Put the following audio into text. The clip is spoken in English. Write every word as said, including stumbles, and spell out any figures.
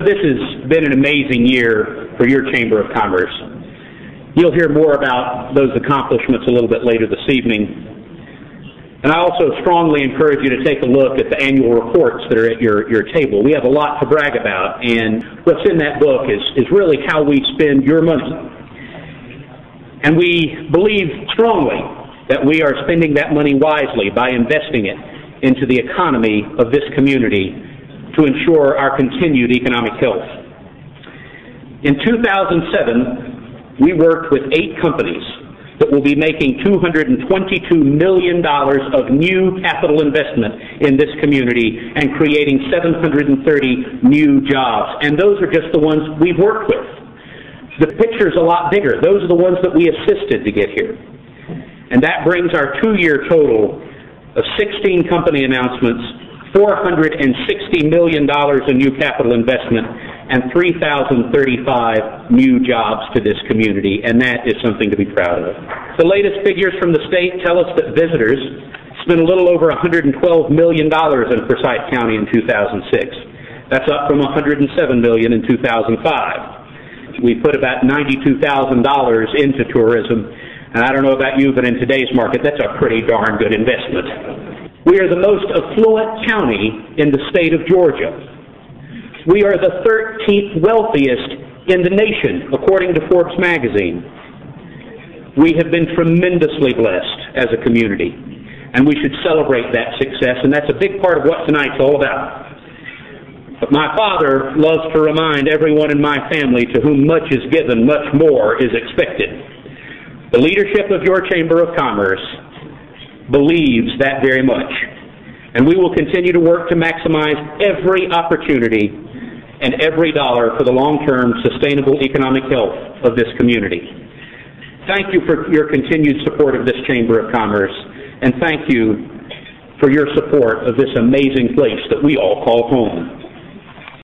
This has been an amazing year for your Chamber of Commerce. You'll hear more about those accomplishments a little bit later this evening. And I also strongly encourage you to take a look at the annual reports that are at your, your table. We have a lot to brag about, and what's in that book is, is really how we spend your money. And we believe strongly that we are spending that money wisely by investing it into the economy of this community to ensure our continued economic health. In two thousand seven, we worked with eight companies that will be making two hundred twenty-two million dollars of new capital investment in this community and creating seven hundred thirty new jobs. And those are just the ones we've worked with. The picture's a lot bigger. Those are the ones that we assisted to get here. And that brings our two-year total of sixteen company announcements, four hundred sixty million dollars in new capital investment, and three thousand thirty-five new jobs to this community, and that is something to be proud of. The latest figures from the state tell us that visitors spent a little over one hundred twelve million dollars in Forsyth County in two thousand six. That's up from one hundred seven million dollars in two thousand five. We put about ninety-two thousand dollars into tourism, and I don't know about you, but in today's market, that's a pretty darn good investment. We are the most affluent county in the state of Georgia. We are the thirteenth wealthiest in the nation, according to Forbes magazine. We have been tremendously blessed as a community, and we should celebrate that success, and that's a big part of what tonight's all about. But my father loves to remind everyone in my family, to whom much is given, much more is expected. The leadership of your Chamber of Commerce believes that very much, and we will continue to work to maximize every opportunity and every dollar for the long-term sustainable economic health of this community. Thank you for your continued support of this Chamber of Commerce, and thank you for your support of this amazing place that we all call home.